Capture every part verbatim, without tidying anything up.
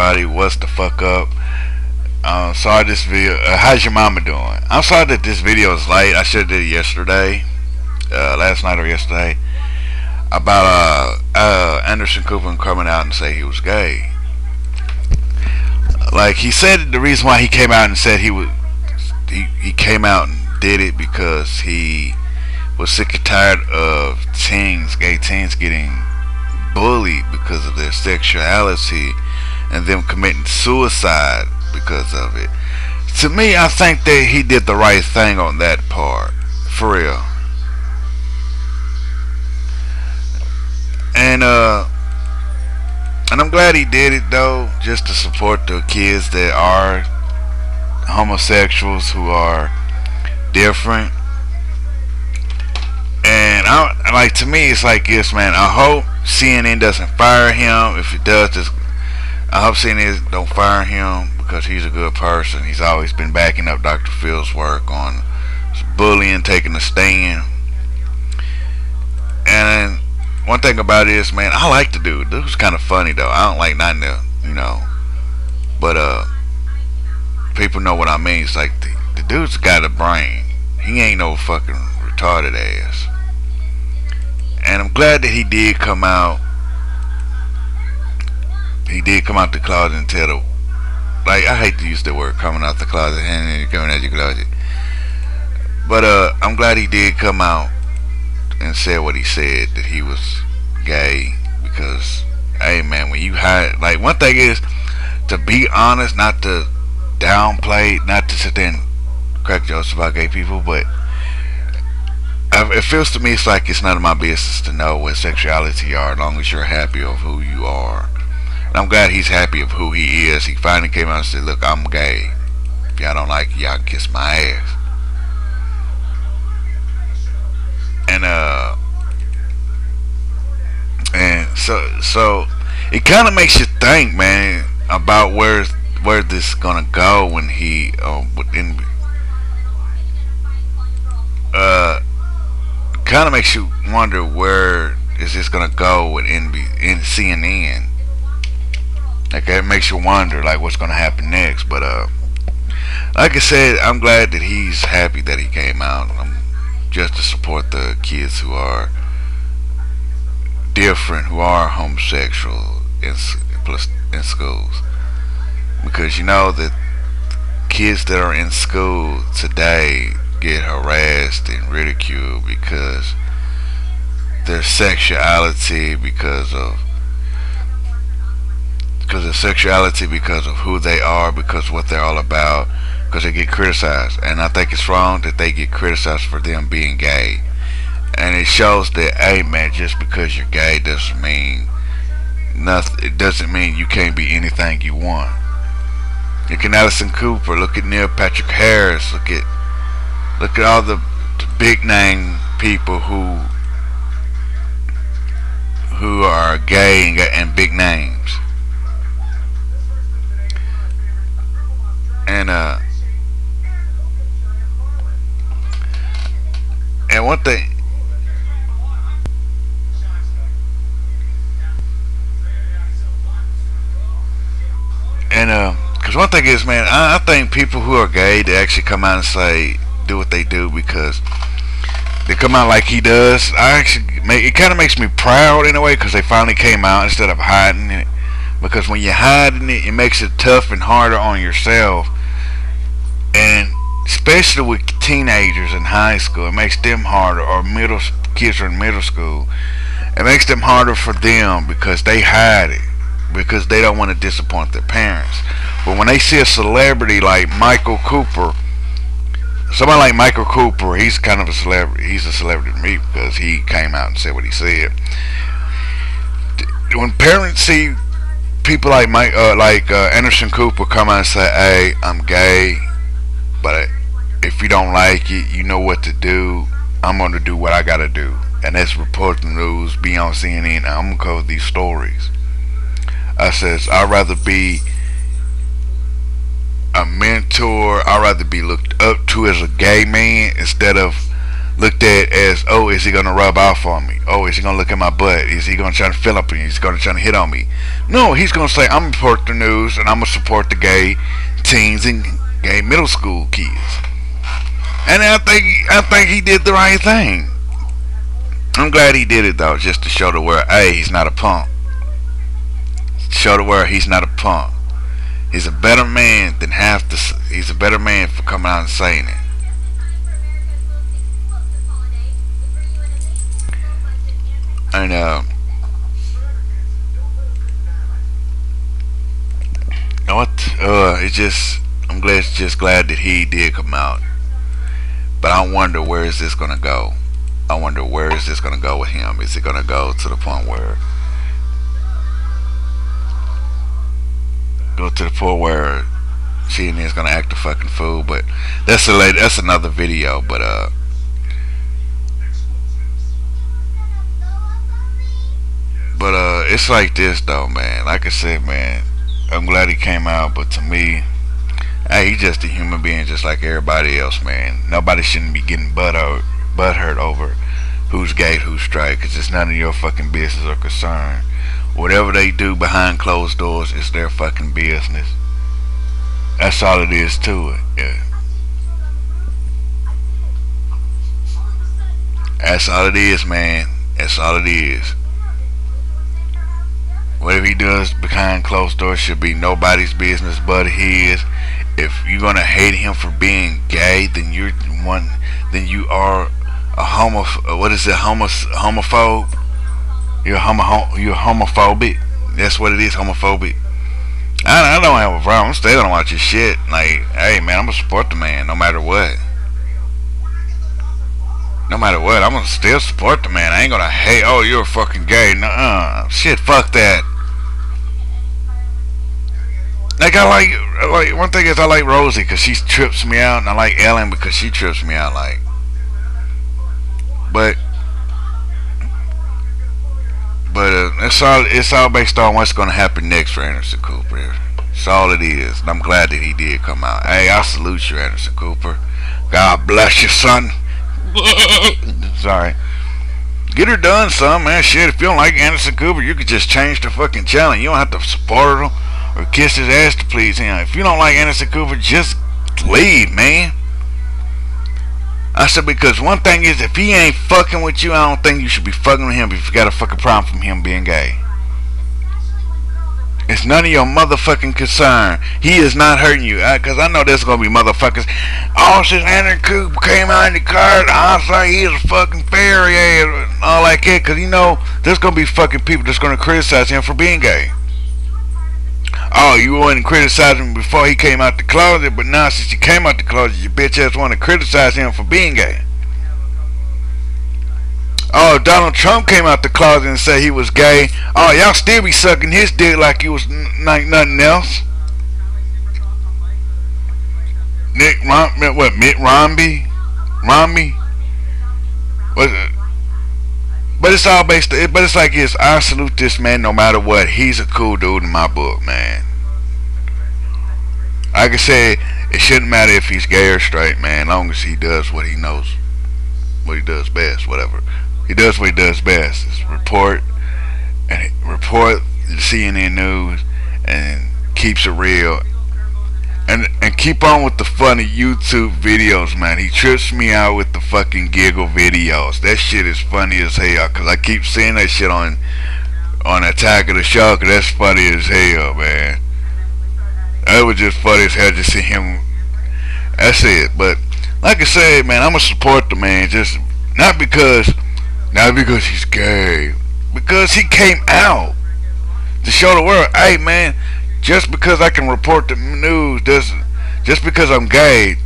everybody what's the fuck up. Um, sorry this video, uh, how's your mama doing? I'm sorry that this video is late. I should have did it yesterday, uh, last night or yesterday, about uh, uh, Anderson Cooper coming out and say he was gay. Like, he said the reason why he came out and said he was, he, he came out and did it because he was sick and tired of teens, gay teens getting bullied because of their sexuality and them committing suicide because of it. To me, I think that he did the right thing on that part, for real. And uh and I'm glad he did it, though, just to support the kids that are homosexuals, who are different. And I like, to me it's like, yes man, I hope C N N doesn't fire him. If it does, just, I hope C N N don't fire him, because he's a good person. He's always been backing up Doctor Phil's work on bullying, taking a stand. And one thing about it is, man, I like the dude. Dude's kind of funny, though. I don't like nothing to, you know, but uh, people know what I mean. It's like the, the dude's got a brain. He ain't no fucking retarded ass. And I'm glad that he did come out. He did come out the closet and tell the, like, I hate to use the word coming out the closet and coming out your closet, but uh, I'm glad he did come out and said what he said, that he was gay. Because, hey man, when you hide, like, one thing is to be honest, not to downplay, not to sit there and crack jokes about gay people, but it feels to me it's like it's none of my business to know what sexuality you are, as long as you're happy of who you are. And I'm glad he's happy of who he is. He finally came out and said, look, I'm gay. If y'all don't like it, y'all can kiss my ass. And uh, and so so it kind of makes you think, man, about where where this is gonna go when he um within, uh kind of makes you wonder where is this gonna go with N B in C N N. Like, it makes you wonder, like, what's gonna happen next. But uh, like I said, I'm glad that he's happy that he came out. I'm, just to support the kids who are different, who are homosexual in, in schools, because you know that kids that are in school today get harassed and ridiculed because their sexuality, because of because of sexuality, because of who they are, because of what they're all about, because they get criticized. And I think it's wrong that they get criticized for them being gay. And it shows that, hey man, just because you're gay doesn't mean nothing. It doesn't mean you can't be anything you want. Look at Anderson Cooper, look at Neil Patrick Harris, look at look at all the, the big name people who who are gay and, and big names. And uh And one thing, and uh, cause one thing is, man, I, I think people who are gay, they actually come out and say, do what they do because they come out like he does. I actually, make, it kind of makes me proud in a way, cause they finally came out instead of hiding it. Because when you're hiding it, it makes it tough and harder on yourself. And especially with teenagers in high school, it makes them harder, or middle kids are in middle school, it makes them harder for them because they hide it, because they don't want to disappoint their parents. But when they see a celebrity like Michael Cooper, somebody like Michael Cooper, he's kind of a celebrity, he's a celebrity to me because he came out and said what he said. When parents see people like Mike, uh, like uh, Anderson Cooper come out and say, hey, I'm gay, but if you don't like it, you know what to do. I'm going to do what I got to do. And that's report the news, be on C N N, and I'm going to cover these stories. I says, I'd rather be a mentor. I'd rather be looked up to as a gay man instead of looked at as, oh, is he gonna rub off on me? Oh, is he gonna look at my butt? Is he gonna try to fill up me? Is he gonna try to hit on me? No, he's gonna say, I'm gonna support the news, and I'm gonna support the gay teens and gay middle school kids. And I think I think he did the right thing. I'm glad he did it though, just to show the world, hey, he's not a punk. Show the world he's not a punk. He's a better man than half the. He's a better man for coming out and saying it. And uh, what? Uh, it's just. I'm glad. Just glad that he did come out. But I wonder where is this gonna go. I wonder where is this gonna go with him. Is it gonna go to the point where? Go to the point where C N N is gonna act a fucking fool, but that's a late, that's another video. But uh, but uh, it's like this though, man. Like I said, man, I'm glad he came out, but to me, hey, he's just a human being, just like everybody else, man. Nobody shouldn't be getting butt out, butt hurt over who's gay, who's straight, cause it's none of your fucking business or concern. Whatever they do behind closed doors is their fucking business. That's all it is to it. Yeah. That's all it is, man. That's all it is. Whatever he does behind closed doors should be nobody's business but his. If you're gonna hate him for being gay, then you're one. Then you are a homo. What is it? Homo homophobe. You're homo, you're homophobic. That's what it is, homophobic. I, I don't have a problem. I'm still gonna watch your shit. Like, hey man, I'm gonna support the man no matter what. No matter what, I'm gonna still support the man. I ain't gonna hate. Oh, you're fucking gay. Nuh-uh. Shit, fuck that. Like I like, like one thing is I like Rosie because she trips me out, and I like Ellen because she trips me out. Like, but. But uh, it's all it's all based on what's gonna happen next for Anderson Cooper. It's all it is, and I'm glad that he did come out. Hey, I salute you, Anderson Cooper. God bless you, son. Sorry. Get her done, son, man. Shit, if you don't like Anderson Cooper, you could just change the fucking channel. You don't have to support him or kiss his ass to please him. If you don't like Anderson Cooper, just leave, man. I said, because one thing is, if he ain't fucking with you, I don't think you should be fucking with him if you got a fucking problem from him being gay. It's none of your motherfucking concern. He is not hurting you. Because I, I know there's going to be motherfuckers. Oh, since Anderson Cooper came out in the car, I was like, he's a fucking fairy ass and all like that. Because, you know, there's going to be fucking people that's going to criticize him for being gay. Oh, you wasn't criticizing him before he came out the closet, but now since you came out the closet, you bitch ass want to criticize him for being gay. Oh, Donald Trump came out the closet and said he was gay. Oh, y'all still be sucking his dick like he was n like nothing else. Nick Rom, what, Mitt Romney? Romney? What's it? But it's all based, but it's like this, I salute this man no matter what. He's a cool dude in my book, man. Like I said, it shouldn't matter if he's gay or straight, man, long as he does what he knows, what he does best, whatever. He does what he does best. It's report, and report the C N N news, and keeps it real. And, and keep on with the funny YouTube videos, man. He trips me out with the fucking giggle videos. That shit is funny as hell. Because I keep seeing that shit on on Attack of the Shark. That's funny as hell, man. That was just funny as hell to see him. That's it. But like I said, man, I'm going to support the man. Just not because, not because he's gay. Because he came out to show the world, hey, man. Just because I can report the news doesn't, just because I'm gay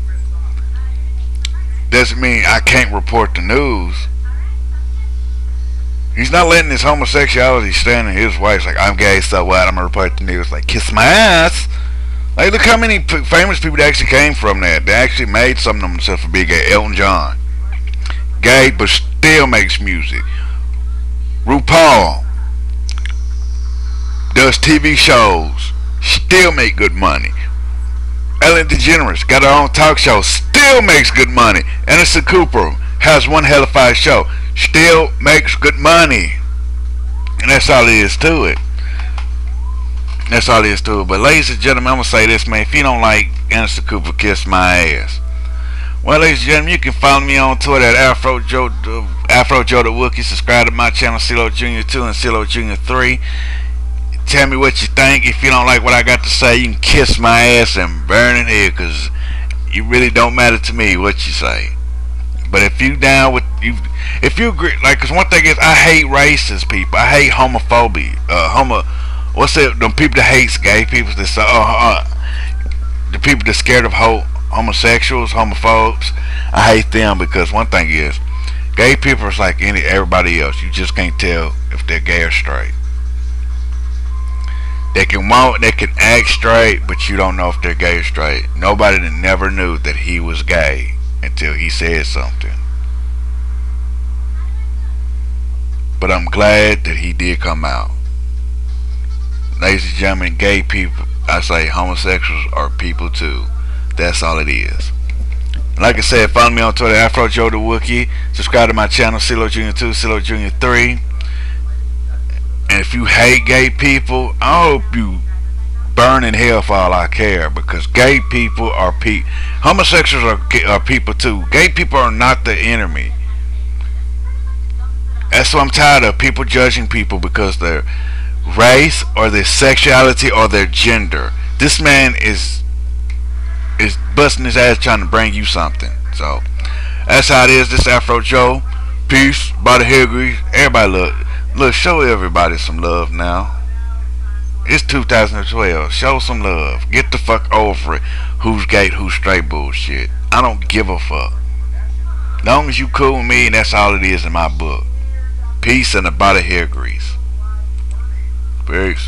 doesn't mean I can't report the news. He's not letting his homosexuality stand in his way. It's like, I'm gay, so what? I'm gonna report the news. Like, kiss my ass. Like, look how many p famous people that actually came from that. They actually made something of themselves for being gay. Elton John, gay but still makes music. RuPaul does T V shows, still make good money. Ellen DeGeneres got her own talk show, still makes good money. Anderson Cooper has one hell of a show, still makes good money, and that's all it is to it. That's all it is to it. But ladies and gentlemen, I'm gonna say this, man. If you don't like Anderson Cooper, kiss my ass. Well, ladies and gentlemen, you can follow me on Twitter at Afrojoe Da Wookie. Subscribe to my channel, CeeLo Junior two and CeeLo Junior three. Tell me what you think. If you don't like what I got to say, you can kiss my ass and burn in here, because you really don't matter to me what you say. But if you down with you, if you agree, like, because one thing is, I hate racist people. I hate homophobia. Uh, homo, what's it? The people that hates gay people. That uh, uh, the people that scared of ho homosexuals, homophobes. I hate them, because one thing is, gay people is like any everybody else. You just can't tell if they're gay or straight. They can walk, they can act straight, but you don't know if they're gay or straight. Nobody that never knew that he was gay until he said something. But I'm glad that he did come out. Ladies and gentlemen, gay people, I say homosexuals are people too. That's all it is. Like I said, follow me on Twitter, Afrojoe Da Wookie. Subscribe to my channel, CeeLo Junior two, CeeLo Junior three. And if you hate gay people, I hope you burn in hell for all I care, because gay people are pe homosexuals are, are people too. Gay people are not the enemy. That's why I'm tired of people judging people because their race or their sexuality or their gender. This man is is busting his ass trying to bring you something. So that's how it is. This Afrojoe. Peace. Body hickory. Everybody look. Look, show everybody some love now. It's two thousand twelve. Show some love. Get the fuck over it. Who's gay, who's straight bullshit. I don't give a fuck. Long as you cool with me, and that's all it is in my book. Peace and a body hair grease. Peace.